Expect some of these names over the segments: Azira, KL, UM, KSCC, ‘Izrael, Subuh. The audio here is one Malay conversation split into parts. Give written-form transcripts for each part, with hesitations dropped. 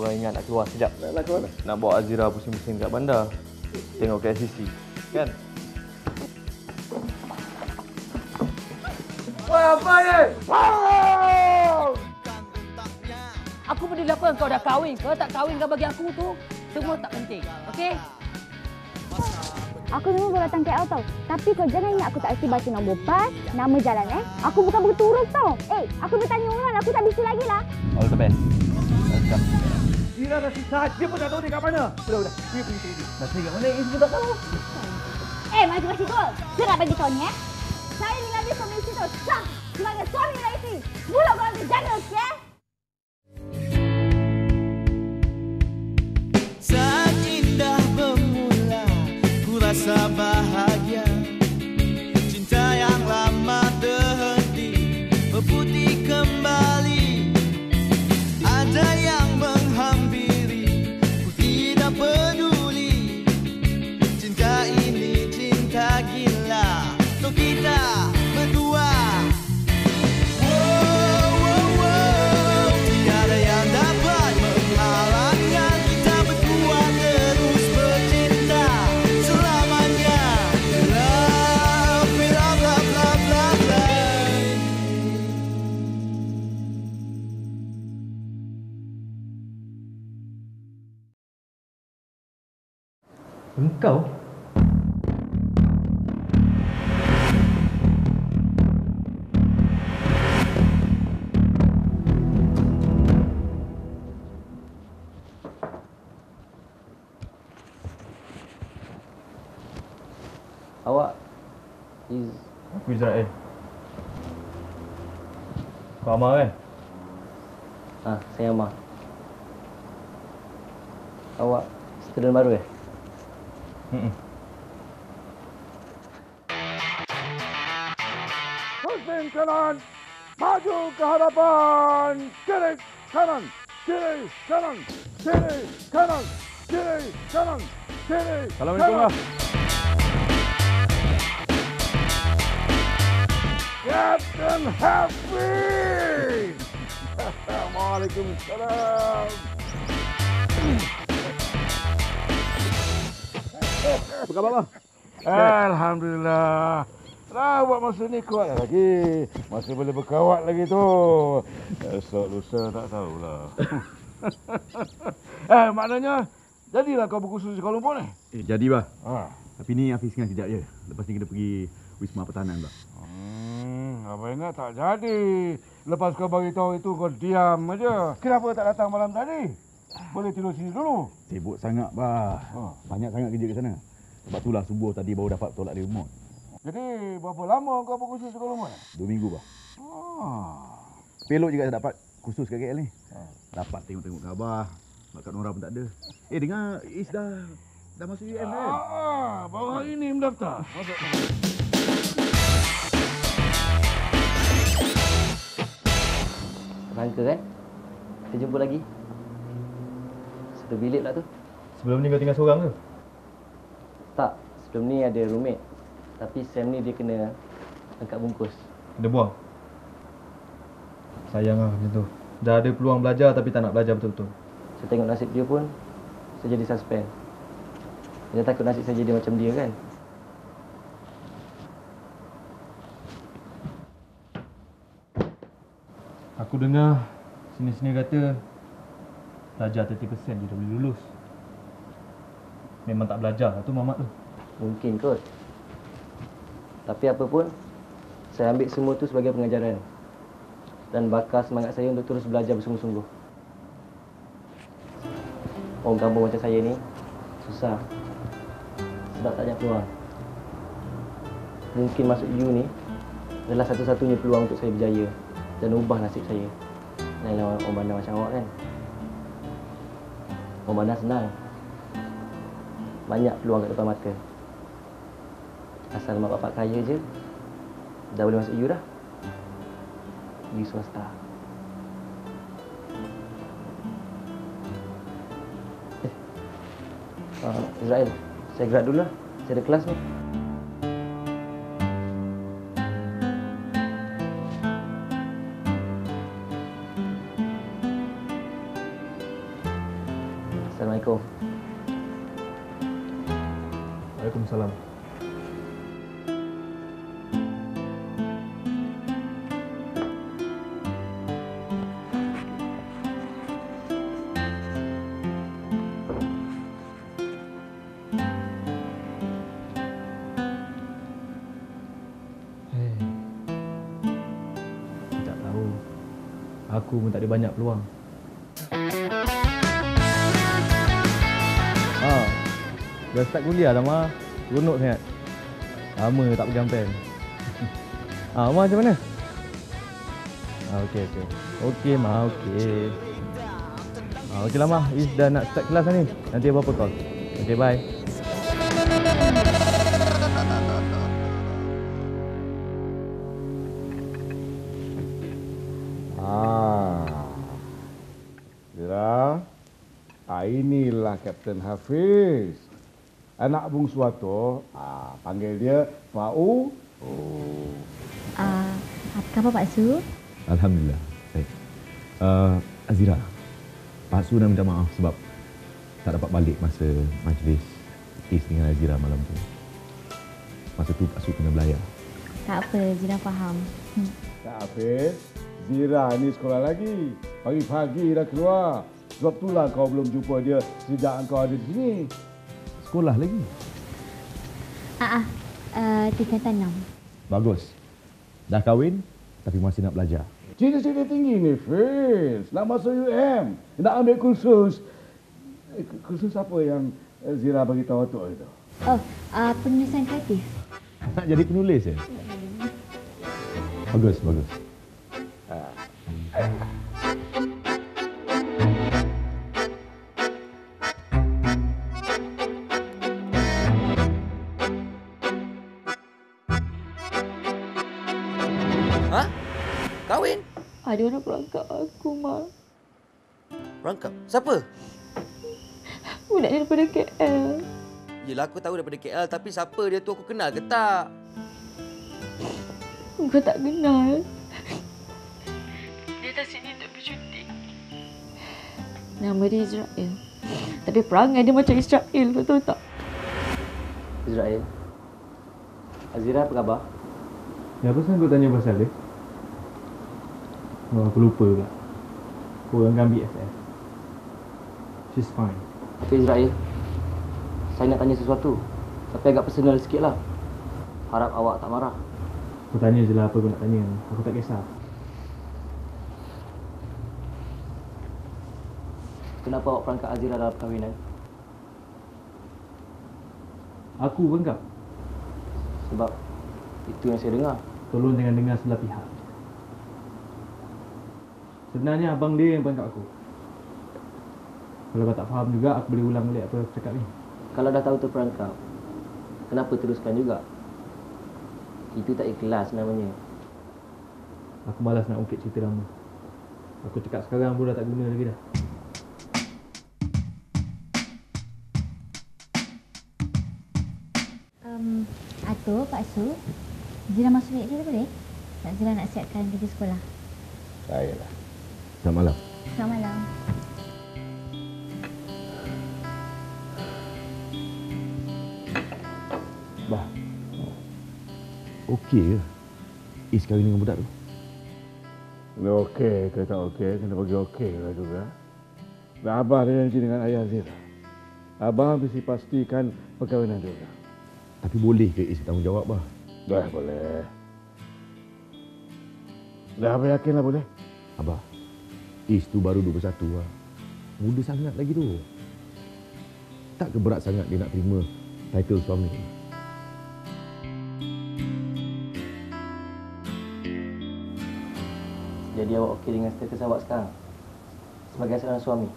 orang ingat nak keluar sekejap. Nak keluar tak? Nak bawa Azira pusing-pusing kat bandar. Tengok KSCC. Kan? Wah, apa ni? Wow! Aku peduli apa kau dah kahwin ke tak kahwin ke, bagi aku tu semua tak penting. Okey? Aku memang baru datang KL tau. Tapi kau jangan ingat aku tak reti baca nombor pas, nama jalan eh. Aku bukan berturut tau. Aku bertanya orang, aku tak bisa lagi lah. All the best. Azira dah susah, dia pun tak tahu dia kat mana. Sudah. Dia pergi sini. Nak pergi kat mana, dia pun tak tahu. Makcik tu, saya nak bagi tahu ni eh. Saya mengambil suami isteri tu, sah. Sebagai suami dan isteri, mulut korang tu jaga, okey eh. Saat indah bermula, ku rasa bahagia. Cinta yang lama terhenti, berputih kembali. Ada yang menghampiri, ku tidak peduli. Cinta ini cinta gila, untuk kita berdua. Engkau? Awak is... Aku Israel. Kau Amar kan? Ah, saya Amar. Awak student baru eh? Pusing kanan, maju ke hadapan, kiri kanan, kiri kanan, kiri kanan, kiri kanan, kiri kanan. Assalamualaikum lah. Captain Hafiz. Waalaikumsalam. Apa khabar bang? Alhamdulillah. Rawat masa ni kuat lagi. Masih boleh berkawat lagi tu. Esok lusa tak tahulah. Maknanya jadilah kau berkursus di Kuala Lumpur ni? Jadi bah. Tapi ni Hafiz kan sekejap je. Lepas ni kena pergi Wisma Pertahanan bah. Abang ingat tak jadi. Lepas kau beritahu itu kau diam aja. Kenapa tak datang malam tadi? Boleh tidur sini dulu. Sibuk sangat, bah. Banyak sangat kerja ke sana. Sebab itulah subuh tadi baru dapat tolak dari rumah. Jadi, berapa lama kau berkursus kat rumah? 2 minggu, bah. Pelok juga saya dapat kursus kat KL ni. Dapat tengok-tengok khabar. Sebab kat Nora pun tak ada. Dengar, Is dah masuk UM kan? Baru hari ni mendaftar. Masuk. Rangka kan? Kita jumpa lagi. Terbilik lah tu. Sebelum ni kau tinggal seorang ke? Tak. Sebelum ni ada roommate. Tapi Sam ni dia kena angkat bungkus. Kena buang? Sayang lah macam tu. Dah ada peluang belajar tapi tak nak belajar betul-betul. Saya tengok nasib dia pun, saya jadi suspend. Saya takut nasib saya jadi macam dia kan. Aku dengar sini-sini kata belajar 30% je dah boleh lulus. Memang tak belajar tu mamat tu. Mungkin kot. Tapi apa pun, saya ambil semua tu sebagai pengajaran. Dan bakar semangat saya untuk terus belajar bersungguh-sungguh. Orang kampung macam saya ni, susah. Sebab tak banyak peluang. Mungkin masuk U ni adalah satu-satunya peluang untuk saya berjaya. Dan ubah nasib saya. Lainlah orang bandar macam awak kan. Orang bandar senang. Banyak peluang kat depan mata. Asal mak bapak kaya je, dah boleh masuk U dah. U swasta. Israel, saya gerak dulu lah. Saya ada kelas ni. Waalaikumsalam. Aku pun tak ada banyak peluang. Dah start kuliah dah, Ma. Ronok sangat. Lama tak pegang pen. Ma macam mana? Okey, okey. Okey, Ma. Okey. Okeylah, Ma. Is dah nak start kelas ni. Nanti apa-apa call. Okey, bye. Inilah Kapten Hafiz. Anak bungsu Ato, panggil dia Fau. Oh. Apa khabar Pak Su? Alhamdulillah, baik. Azira, Pak Su nak minta maaf sebab tak dapat balik masa majlis Is dengan Azira malam tu. Masa tu Pak Su kena belayar. Tak apa, Zira faham. Tak apa, Zira ni sekolah lagi. Pagi-pagi dah keluar. Sebab itulah kau belum jumpa dia sejak kau ada di sini. Sekolah lagi? Tingkatan 6. Bagus. Dah kahwin tapi masih nak belajar. Cita-cita tinggi ni, Fiz. Nak masuk UM. Nak ambil kursus. Kursus apa yang Zira bagi tahu tu itu? Penulisan kreatif. Nak jadi penulis ya? Bagus, bagus. Kahwin? Ada orang perangkap aku, Ma. Perangkap? Siapa? Budak dia daripada KL. Yelah, aku tahu daripada KL. Tapi siapa dia tu aku kenal ke tak? Kau tak kenal. Dia dah sini untuk bercuti. Nama dia Israel. Tapi perangai dia macam Israel, kau tahu tak? Israel? Azira, apa khabar? Ya, apa kau tanya pasal dia? Oh, aku lupa pula. Korang kan BFF. She's fine. Okay, Israel. Saya nak tanya sesuatu. Tapi agak personal sikit lah. Harap awak tak marah. Aku tanya je lah apa kau nak tanya. Aku tak kisah. Kenapa awak perangkap Azira dalam perkahwinan? Aku perangkap? Sebab itu yang saya dengar. Tolong jangan dengar sebelah pihak. Sebenarnya abang dia yang perangkap aku. Kalau kau tak faham juga, aku boleh ulang balik apa yang aku cakap ni. Kalau dah tahu terperangkap, kenapa teruskan juga? Itu tak ikhlas namanya. Aku malas nak ungkit cerita lama. Aku cakap sekarang pun dah tak guna lagi dah. Ato, Pak Su, Zira masuk bilik dia boleh? Tak, Zira nak siapkan kerja sekolah. Baiklah. Selamat malam. Selamat malam. Bah. Okey ke? Is kahwin dengan budak tu? Kena okey ke tak okey, kena bagi okey lah juga. Dan Abah dia nanti dengan ayah Zira. Abah mesti pastikan perkahwinan dia. Tapi boleh ke Is bertanggungjawab, Bah? Dah boleh. Dah Abah yakinlah boleh. Abah. Is tu baru 21 lah. Muda sangat lagi tu. Tak ke berat sangat dia nak terima title suami? Jadi awak okey dengan status awak sekarang? Sebagai seorang suami?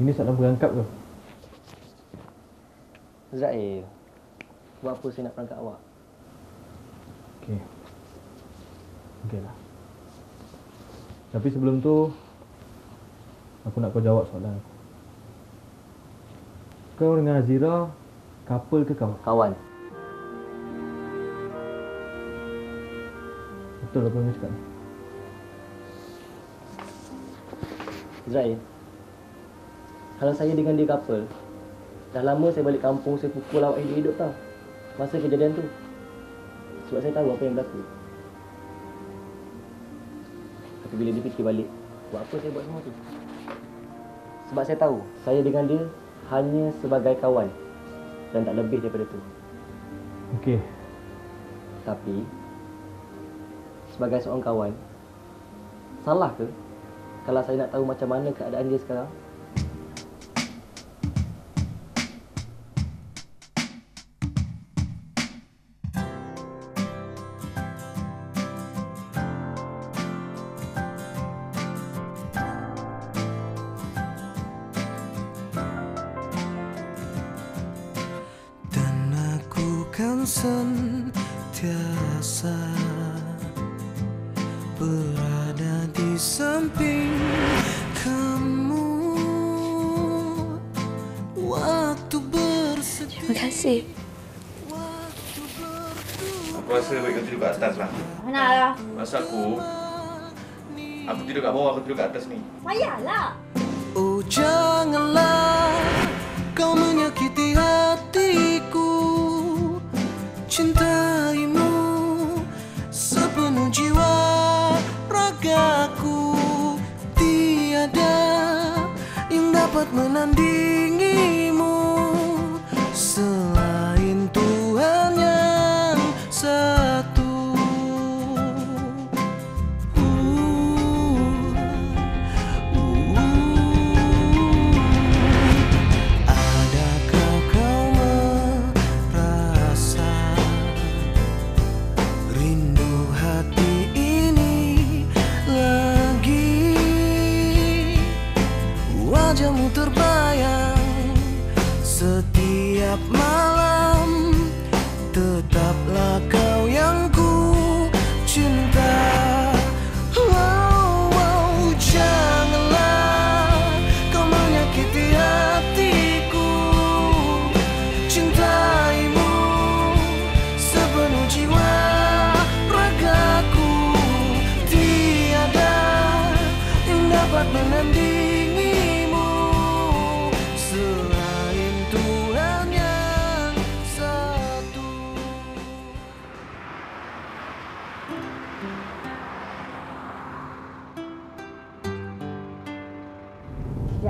Ini saat nak berangkap ke? Azrael, buat apa saya nak berangkap awak? Okey. Okeylah. Tapi sebelum tu, aku nak kau jawab soalan aku. Kau dengan Azira, couple ke kawan? Kawan. Betul apa yang cakap ni? Azrael, kalau saya dengan dia couple, Dah lama saya balik kampung, saya pukul awak hidup-hidup tau masa kejadian tu. Sebab saya tahu apa yang berlaku. Tapi bila dia fikir balik, buat apa saya buat semua tu? Sebab saya tahu, saya dengan dia hanya sebagai kawan dan tak lebih daripada tu. Okey. Tapi sebagai seorang kawan, salah ke kalau saya nak tahu macam mana keadaan dia sekarang? Sentiasa berada di samping kamu waktu bersedih. Terima kasih. Aku rasa baik kau tidur kat atas lah. Naklah. Masa aku tidur kat bawah, aku tidur kat atas ni. Payahlah. Oh janganlah kau menyakiti hatiku. Cintaimu sepenuh jiwa ragaku, tiada yang dapat menandingimu selain Tuhan yang satu. Wajahmu terbayang setiap malam, tetaplah kau yang ku cinta. Oh, oh, janganlah kau menyakiti hatiku, cintaimu sepenuh jiwa ragaku, tiada yang dapat menandingi.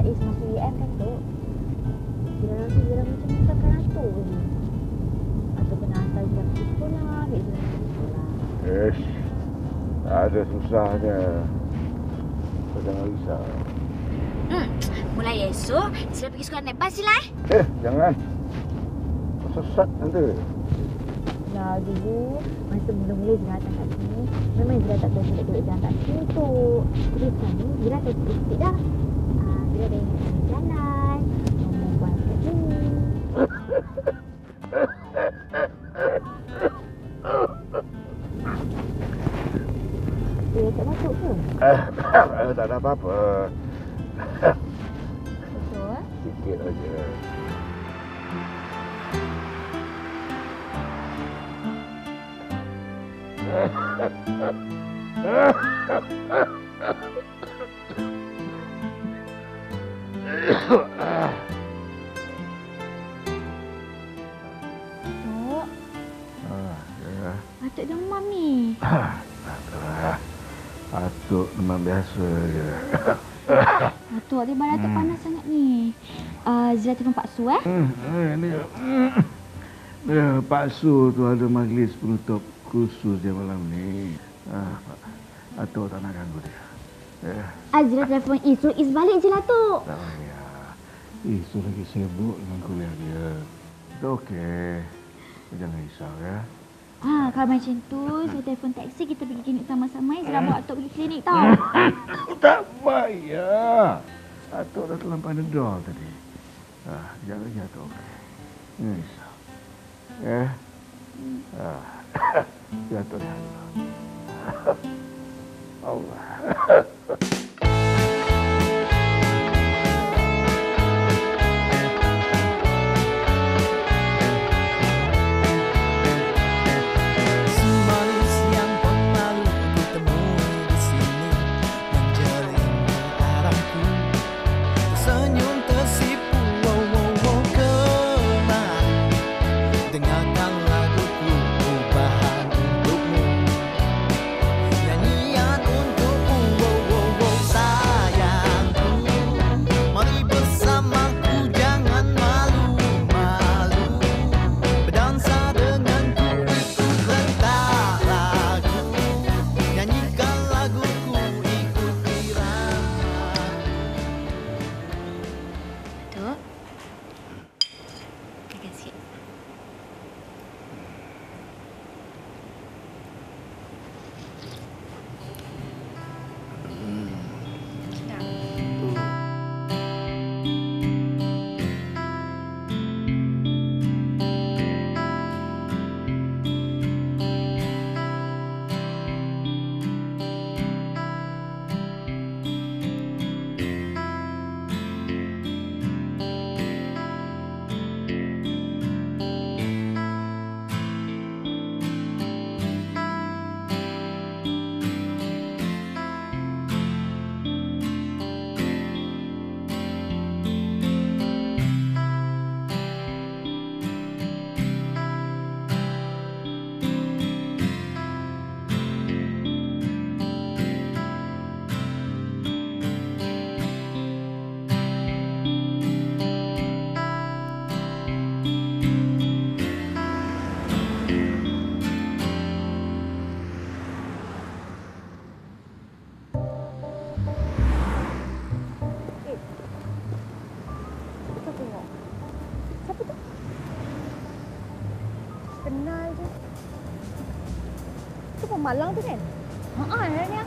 Jais masuk UM kan tu? Bila nanti bila macam tu takkan atur je. Atau kena hantar jam situ lah, ambil jam situ lah. Eish, ada susahnya. Kau jangan risau. Mulai esok, sila pergi sekolah naik bas sila eh. Jangan. Kau sesat nanti. Lah, dulu masa mula-mula Zira datang kat sini, memang Zira tak boleh duduk-duduk jalan kat sini tu. Tapi sekarang ni, Zira tak sedikit dah. Dia ada yang jalan, ngomong bahasa ini. Dia tak masuk ke? Tak ada apa-apa. Betul? Sikit saja. Tok. Atuk demam ni. Atuk demam biasa je. Atuk, dia badan atuk panas sangat ni. Zira tidur paksu eh? Dia paksu tu ada majlis penutup kursus dia malam ni. Atuk tak nak ganggu dia. Azira telefon Isrul, Is balik je lah Tok. Tak payah. Isrul lagi sibuk dengan kuliah dia. Itu okey. Jangan risau ya. Kalau macam tu, saya telefon taksi, kita pergi klinik sama-sama. Azira bawa Tok pergi klinik tau. Tak payah. Tok dah terlampau nedol tadi. Sekejap lagi Tok okey. Jangan risau. Ya. Ya Tok dah. Allah. Senyum tersipu, wow wow wow. Kenal je. Tu pemalang tu kan? Haa, Rania.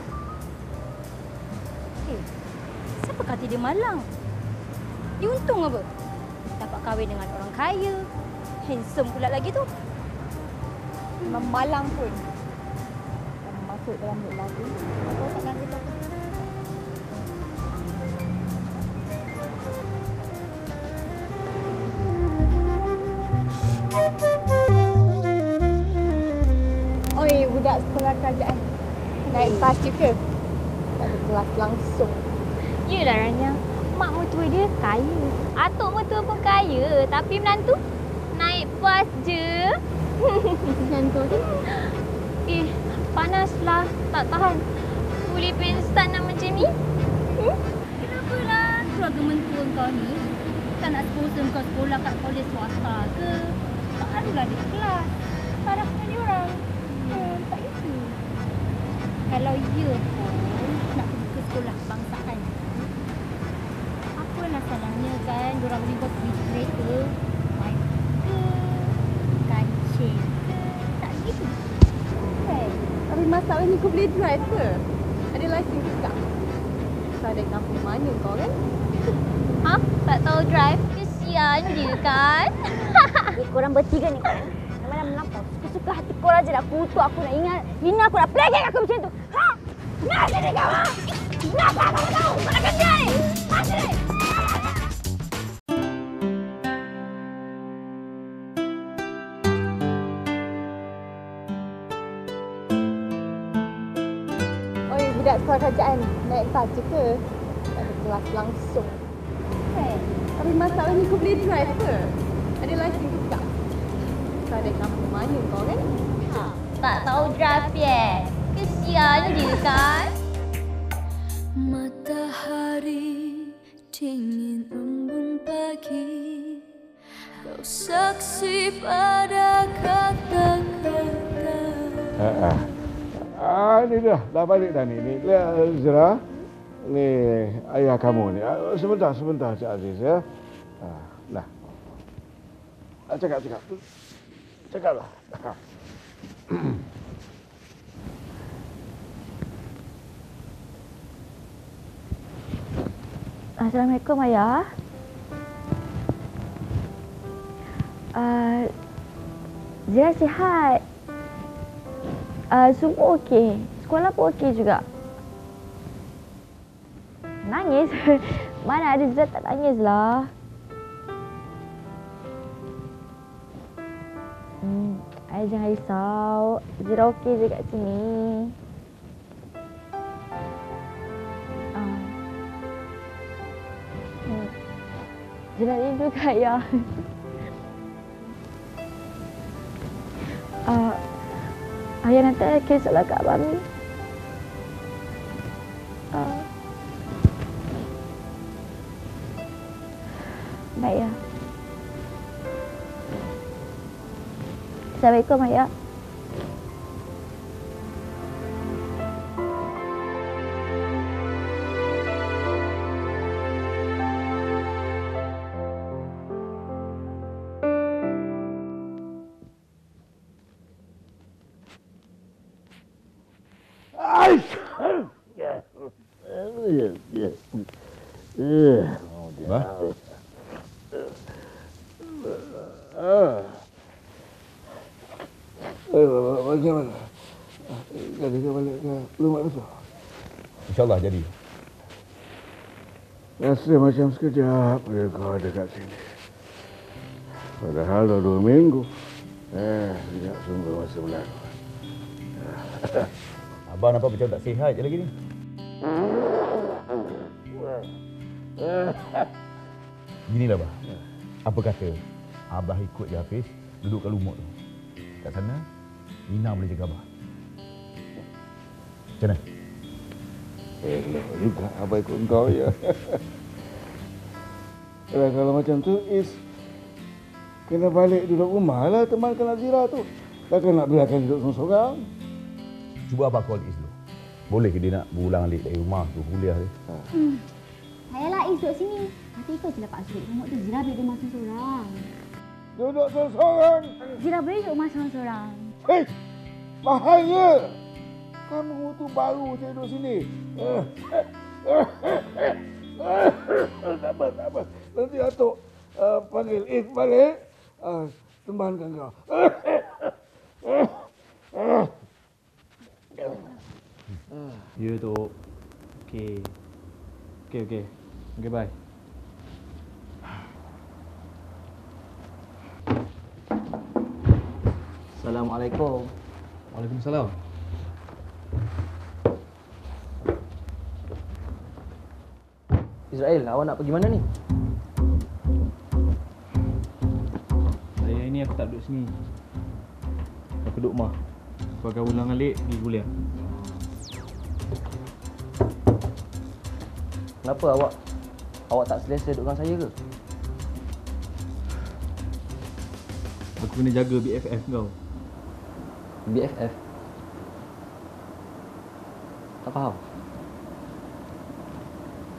Eh, siapa kata dia malang? Dia untung apa? Dapat kahwin dengan orang kaya. Handsome pula lagi tu. Memang malang pun. Masuk dalam mulut lagu. Kau takkan kita tu. Budak sekolah kerajaan. Naik bas juga. Tak ada kelas langsung. Yelah Rania. Mak mertua dia kaya. Atuk mertua pun kaya. Tapi menantu naik bas je. Menantu tu? Eh, panaslah. Tak tahan. Boleh pensan nak macam ni? Hmm? Kenapalah keluarga mentua kau ni? Tak nak sponsor kau sekolah kat kolej swasta ke? Tak adalah dia kelas. Tak ada dengan dia orang. Tak itu. Kalau ia pun nak pergi ke sekolah kebangsaan, apalah salahnya kan diorang boleh buat duit kereta, main ke, kancing ke, tak gitu. Hey, tapi masalahnya kau boleh drive ke? Ada lesen ke tak? Kau ada kampung mana kau kan? Hah? Tak tahu drive? Kesian dia kan? Eh, korang bertiga ni kan? Malam lapar. Suka hati korang je nak kutuk aku, nak ingat hina aku, nak pelegek aku macam tu. Ha? Nak sini kau, ha? Nak apa kau? Kau nak kerja ni? Ha, sini! Oi, budak sekolah kerajaan. Naik bas je ke? Tak ada kelas langsung. Hey, tapi masalahnya kau boleh drive ke? Ada lesen ke tak? Kau ada kampung mana kau kan? Ha, tak tahu drive ya. Kesian dia kan? Matahari dingin embun pagi. Kau saksi pada kata-kata. Ni dah. Dah balik dah ni. Lihat Azira. Ni ayah kamu ni. Sebentar Cik Aziz ya. Lah. Cakap. Cakaplah. Assalamualaikum, Ayah. Zira sihat. Semua okey. Sekolah pun okey juga. Nangis? Mana ada Zira tak nangis lah. Ayah jangan risau. Zira okey je kat sini. Zira rindu ke Ayah? Ayah nanti kisahlah kat Abang. Baik ya. Assalamualaikum, Ayah. InsyaAllah jadi. Rasa macam sekejap bila kau ada kat sini. Padahal dah 2 minggu. Sekejap sungguh masa berlalu. Abang nampak macam tak sihat je lagi ni. Ginilah Abah. Apa kata Abah ikut je Hafiz duduk kat lumut tu. Kat sana, Nina boleh jaga Abah. Macam mana? Elok juga Abah ikut kau, ya. Kalau macam tu, Is kena balik duduk rumah lah, temankan Azira tu. Takkan nak biarkan duduk seorang-seorang. Cuba Abah call Is dulu. Boleh ke dia nak berulang alik dari rumah tu, kuliah dia? Ayalah Is duduk sini. Nanti ikut je lah Pak Syed. Tengok tu Azira biar dia masuk seorang. Duduk seorang-seorang. Dia dah beli rumah seorang-seorang. Eh, mahalnya. Kamu tu baru saya duduk sini. Tak apa, tak apa. Nanti Atok panggil If balik. Temankan kau. Ya, Tok. Okey. Okey, okey. Okey, bye. Assalamualaikum. Waalaikumsalam. Izrail, awak nak pergi mana ni? Saya ini aku tak duduk sini. Aku duduk rumah. Sebagai ulang-alik pergi kuliah. Kenapa awak? Awak tak selesa duduk dengan saya ke? Aku kena jaga BFF kau. BFF? Tak faham.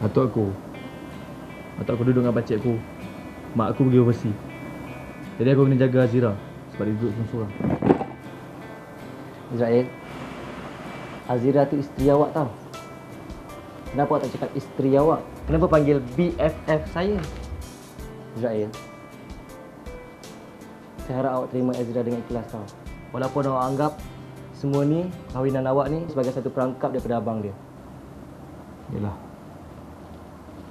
Atuk aku duduk dengan pakcik aku. Mak aku pergi overseas. Jadi aku kena jaga Azira sebab dia duduk seorang-seorang. Izrail, Azira tu isteri awak tau. Kenapa awak tak cakap isteri awak? Kenapa panggil BFF saya? Izrail, saya harap awak terima Azira dengan ikhlas tau. Walaupun awak anggap semua ni, kawinan awak ni sebagai satu perangkap daripada abang dia. Yalah,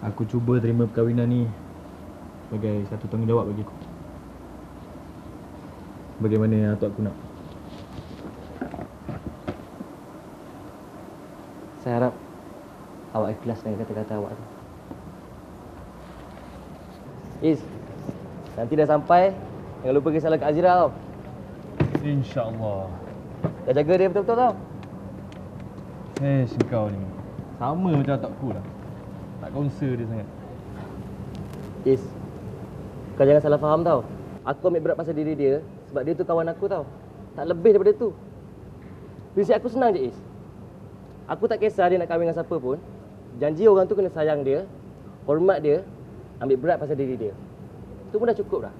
aku cuba terima perkahwinan ni sebagai satu tanggungjawab bagi aku. Bagaimana atuk aku nak? Saya harap awak ikhlas dengan kata-kata awak tu. Is, nanti dah sampai, jangan lupa kisah ke Azira tau. InsyaAllah. Dah jaga dia betul-betul tau. Eh, kau ni sama macam atakku lah. Tak konser dia sangat. Is, kau jangan salah faham tau. Aku ambil berat pasal diri dia sebab dia tu kawan aku tau. Tak lebih daripada tu. Prinsip aku senang je, Is. Aku tak kisah dia nak kahwin dengan siapa pun. Janji orang tu kena sayang dia, hormat dia, ambil berat pasal diri dia. Tu pun dah cukup dah.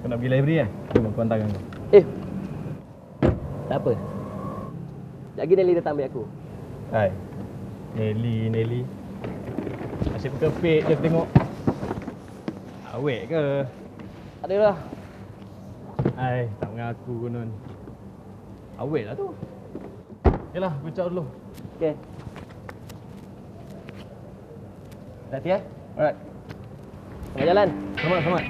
Kau nak pergi library kan? Jom aku hantar kau. Eh, tak apa. Lagi Nelly datang ambil aku. Hai. Nelly. Asyik berkepik je tengok. Awek ke? Tak adalah. Hai, tak mengaku konon. Awek lah tu. Yalah, aku cakap dulu. Okay. Hati-hati eh? Alright. Selamat jalan. Selamat.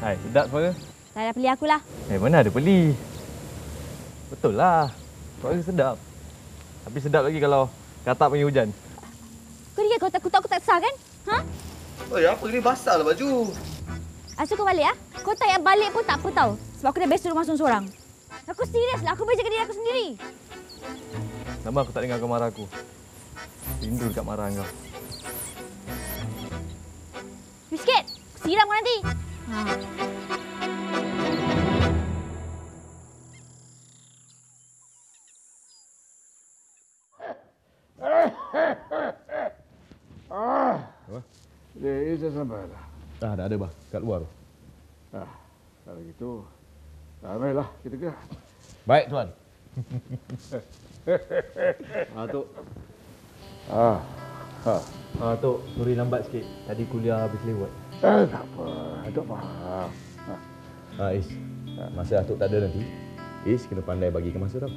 Hai, sedap suara? Tak ada peli akulah. Eh, mana ada peli? Betul lah. Suara sedap. Tapi sedap lagi kalau katak panggil hujan. Kau lihat kau takut tak sah kan? Ha? Oi, apa ni basah lah baju. Asal kau balik ah? Ha? Kau tak payah balik pun tak apa tau. Sebab aku dah biasa rumah seorang-seorang. Aku serius lah. Aku boleh jaga diri aku sendiri. Lama aku tak dengar kau marah aku. Rindu dekat marah kau. Biskit! Siram kau nanti! Ha. Dia dah sampai dah? Dah ada, bah. Kat luar tu. Dah. Kalau gitu, ramailah kita gerak. Baik, Tuan. Atuk. Atuk, sorry lambat sikit. Tadi kuliah habis lewat. Tak apa. Atuk faham. Is, masa Atuk tak ada nanti, Is kena pandai bagikan masa tau.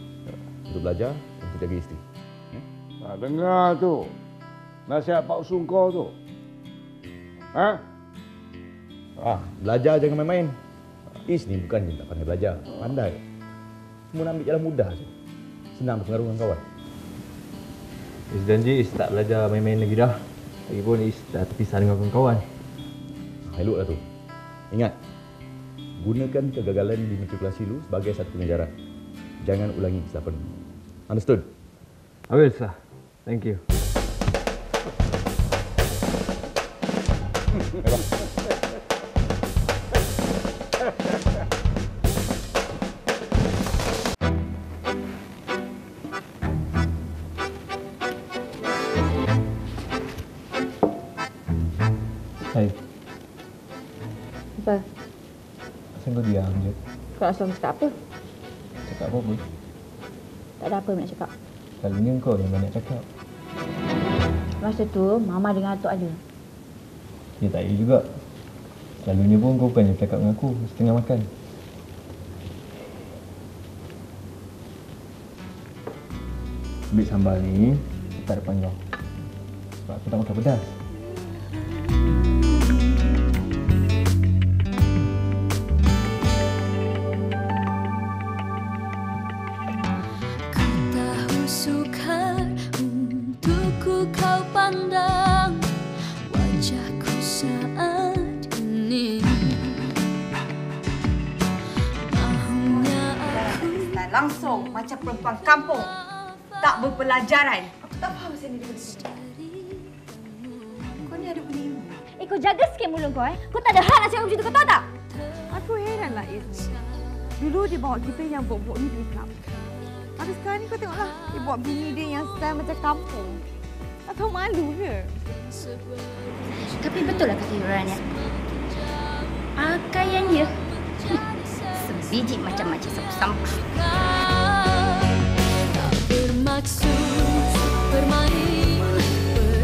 Untuk belajar, untuk jaga isteri. Dengar tu. Nasihat Pak Sungkor tu. Belajar jangan main-main. Is ni bukan dia tak pandai belajar. Pandai. Cuma ambil jalan mudah je. Senang berpengaruh dengan kawan. Is janji Is tak belajar main-main lagi dah. Lagipun Is dah terpisah dengan kawan-kawan. Eloklah tu. Ingat, gunakan kegagalan di matrikulasi lu sebagai satu pengajaran. Jangan ulangi kesalahan. Understood? I will, sir. Thank you. Hai. Apa? Asal kau diam je? Kau asal cakap apa? Cakap apa pun? Tak ada apa nak cakap. Selalunya kau yang banyak cakap. Masa tu, Mama dengan Atuk ada. Dia tak ada juga. Selalunya pun kau bukan yang cakap dengan aku setengah makan. Ambil sambal ni, letak depan kau. Sebab aku tak makan pedas. Kau tahu sukar untukku kau pandang wajahku saat ini. Langsung macam perempuan kampung. Tak berpelajaran. Aku tak faham macam mana dia boleh. Kau ni ada beribu. Eh, kau jaga sikit mulut kau eh. Kau tak ada hak nak cakap macam tu, kau tahu tak? Aku heranlah Azira. Dulu dia bawa kita yang bobok ni duit club. Tapi sekarang ni kau tengoklah. Dia bawa bini dia yang style macam kampung. Tak tahu malu ke? Tapi betul lah kata Yurania. Pakaian dia. Sebiji macam-macam sampah-sampah. Maksud bermain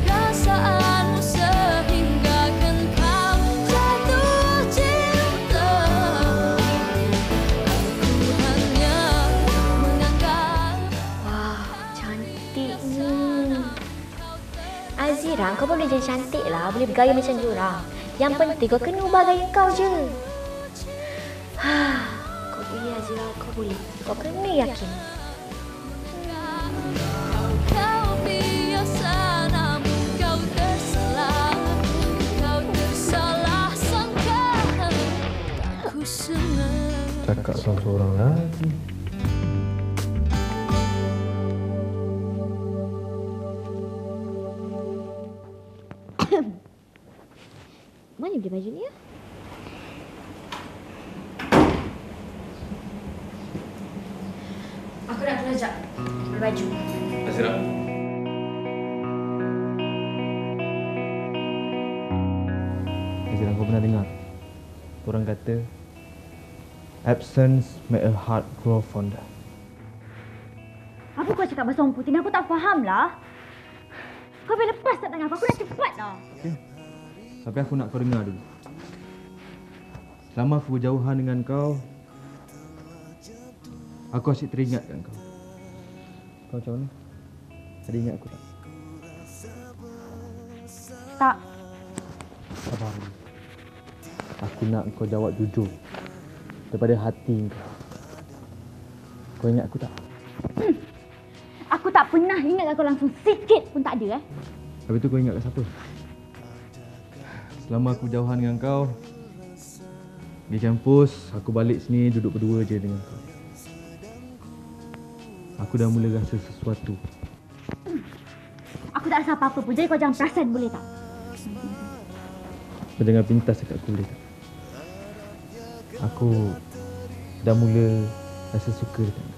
perasaanmu sehingga kan kau jatuh cinta. Aku hanya menganggap. Wah, cantik ni Azira, kau boleh jadi cantik lah. Boleh bergaya macam Jura. Yang penting kau kena ubah gaya kau je. Kau boleh Azira, kau boleh. Kau kena yakin. Cakap sama seorang lagi. Mana beli baju ni ya? Aku nak keluar sekejap. Berbaju. Azira. Kau pernah dengar? Orang kata absence make a heart grow fonder. Apa kau cakap pasal orang putih? Aku tak faham lah. Kau boleh lepas tak tangan aku? Aku dah cepat lah. Okay. Tapi aku nak kau dengar dulu. Selama aku berjauhan dengan kau, aku asyik teringatkan kau. Kau macam mana? Ada ingat aku tak? Tak. Sabar. Aku nak kau jawab jujur daripada hati kau. Kau ingat aku tak? Aku tak pernah ingat kau langsung sikit pun tak ada eh. Habis tu kau ingat kat siapa? Selama aku jauhan dengan kau di kampus, aku balik sini duduk berdua je dengan kau. Aku dah mula rasa sesuatu. Aku tak rasa apa-apa pun. Jadi kau jangan perasan boleh tak? Kau jangan pintas dekat aku boleh tak? Aku dah mula rasa suka dengan kau.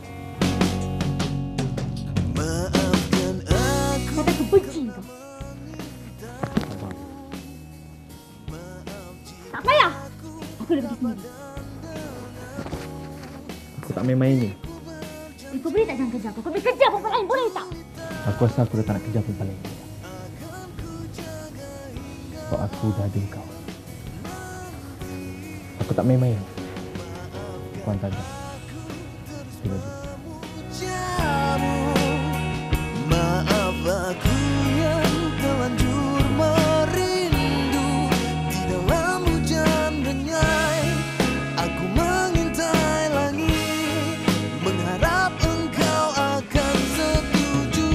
Kau tak benci kau? Tak payah! Aku dah pergi sendiri. Aku tak main-main ni. Eh, kau boleh tak jangan kejar aku? Kau boleh kejar perempuan lain, boleh tak? Aku rasa aku dah tak nak kejar perempuan lain. Sebab aku dah ada kau. Aku tak main-main. Aku hantar dia. Terima kasih. Maaf aku yang terlanjur merindu. Di dalam hujan renyai, aku mengintai langit, mengharap engkau akan setuju.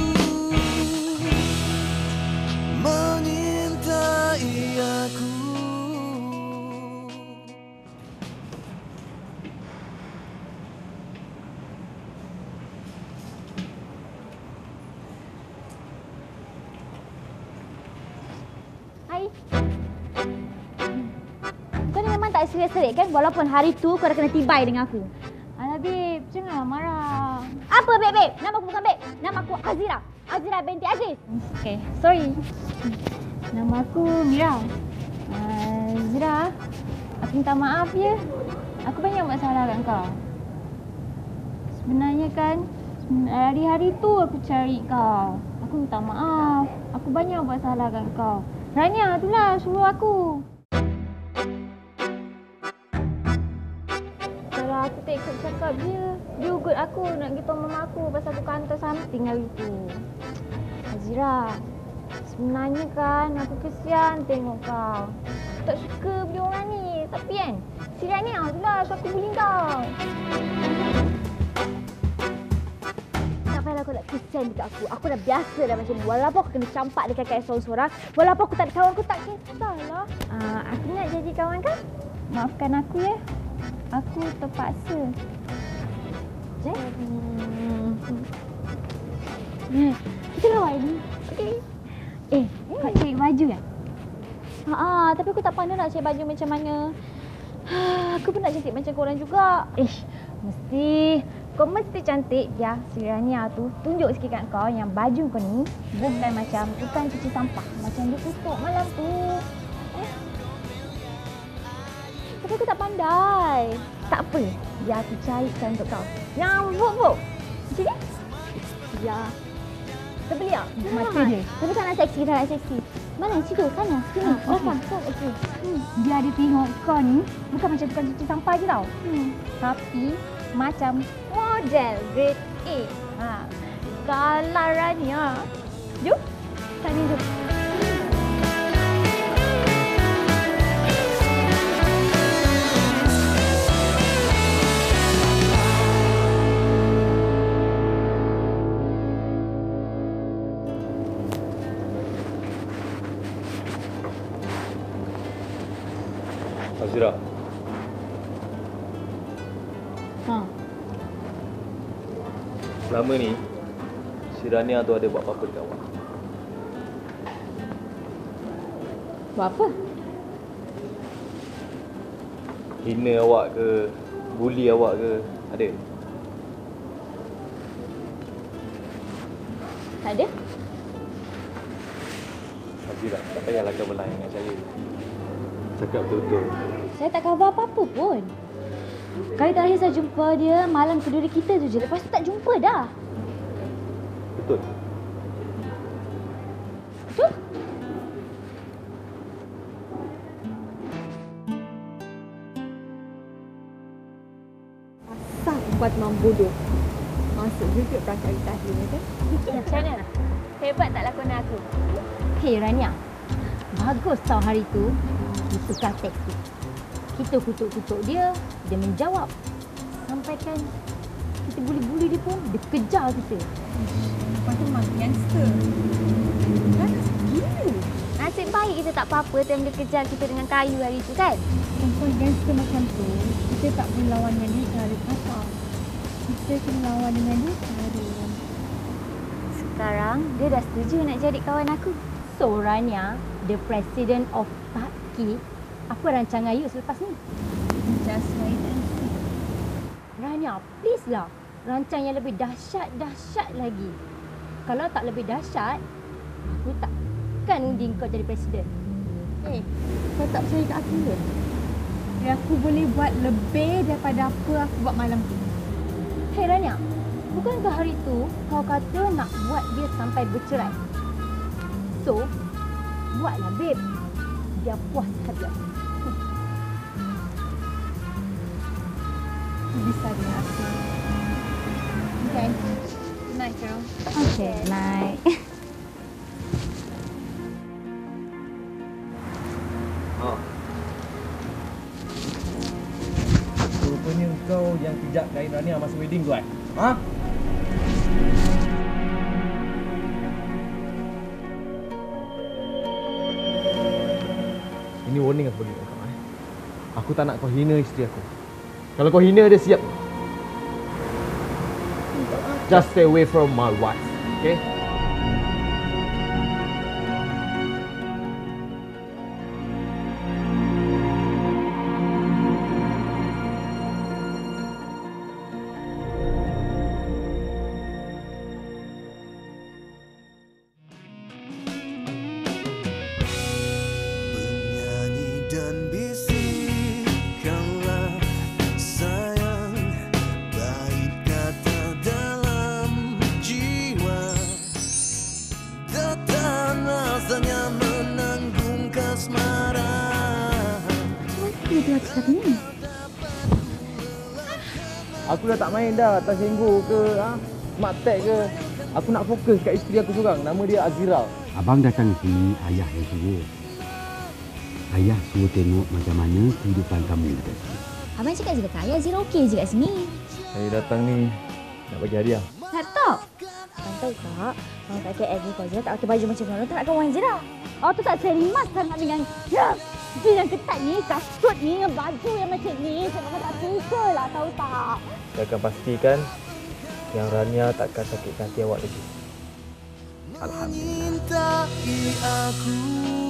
Mengintai aku. Serik-serik kan walaupun hari tu kau dah kena tibai dengan aku. Alah babe, janganlah marah. Apa babe? Nama aku bukan babe. Nama aku Azira. Azira binti Aziz. Okey, sorry. Nama aku Mira. Azira, aku minta maaf ya. Aku banyak buat salah kat kau. Sebenarnya kan, hari-hari tu aku cari kau. Aku minta maaf. Aku banyak buat salah kat kau. Rania itulah suruh aku. Kalau aku tak ikut cakap dia ugut aku nak beritahu mama aku pasal aku hantar something hari tu. Azira, sebenarnya kan aku kesian tengok kau. Aku tak suka beli orang ni. Tapi kan, si Rania itulah so aku bully kau. Tak payahlah kau nak kesian dekat aku. Aku dah biasa dah macam ni. Walaupun aku kena campak dekat KL seorang-seorang. Walaupun aku tak ada kawan, aku tak kisahlah. Aku nak jadi kawan kan? Maafkan aku ya. Aku terpaksa. Jadi... Kita lawan ni. Okey. Kau cari baju kan? Tapi aku tak pandai nak cari baju macam mana. Aku pun nak cantik macam korang juga. Kau mesti cantik. Ya, si Rania tu tunjuk sikit kat kau yang baju kau ni bukan macam tukang cuci sampah. Macam dia tutup malam tu. Tapi aku tak pandai. Tak apa. Biar aku carikan untuk kau. Yang buk-buk. Macam ni? Ya. Kita beli tak? Mata dia. Tapi tak nak seksi, tak nak seksi. Mana cikgu? Sana, sini, belakang. Okay. Dia ada tengok kau ni bukan macam tukang cuci sampah je tau. Tapi macam model grade A. Galarannya. Jom. Sana jom. Azira. Selama ni, si Rania tu ada buat apa-apa dekat awak? Buat apa? Hina awak ke? Bully awak ke? Ada? Tak ada. Azira, tak payahlah kau berlain dengan saya. Cakap betul-betul. Saya tak cover apa-apa pun. Kali terakhir saya jumpa dia malam kedua kita tu je. Lepas tu tak jumpa dah. Betul. Betul? Asal buat membodoh. Masuk juga perasaan kita ni kan? Macam mana? Hebat tak lakonan aku? Hei Rania. Bagus tau hari tu. Dia tukar taktik. Kita kutuk-kutuk dia, dia menjawab. Sampaikan kita buli-buli dia pun, dia kejar kita. Lepas tu memang gangster. Kan? Gila. Nasib baik kita tak apa-apa time dia kejar kita dengan kayu hari tu kan? Perempuan gangster macam tu, kita tak boleh lawan dengan dia cara kata. Kita kena lawan dengan dia cara. Sekarang, dia dah setuju nak jadi kawan aku. So, Rania, the president of Pakki, apa rancangan you selepas ni? Just wait and see. Rania, please lah. Rancang yang lebih dahsyat-dahsyat lagi. Kalau tak lebih dahsyat, aku takkan undi kau jadi presiden. Kau tak percaya kat aku ke? Ya, aku boleh buat lebih daripada apa aku buat malam tu. Hey Rania, bukankah hari tu kau kata nak buat dia sampai bercerai? So, buatlah babe. Dia puas hati aku. Bisa dengan aku. Okay. Good night, girl. Okay, night. Rupanya kau yang kejap kain Rania masa wedding tu kan? Ini warning aku bagi kau. Aku tak nak kau hina isteri aku. Kalau kau hina dia, siap. Just stay away from my wife. Okay? And be kat sini. Aku dah tak main dah atas Sengo ke, Mak Tag ke. Aku nak fokus kat isteri aku seorang. Nama dia Azira. Abang datang sini, ayah yang suruh. Ayah suruh tengok macam mana kehidupan kamu dekat sini. Abang cakap je kat ayah, Azira okey je kat sini. Saya datang ni nak bagi hadiah. Laptop? Abang tahu tak, kalau kat KL ni kau je tak pakai baju macam mana, tak nak kawan je dah. Awak tu tak serimas sangat dengan jam. Dia yang ketat ni, kasut ni, baju yang macam ni. Saya tak suka lah, tahu tak? Saya akan pastikan yang Rania takkan sakitkan hati awak lagi. Alhamdulillah.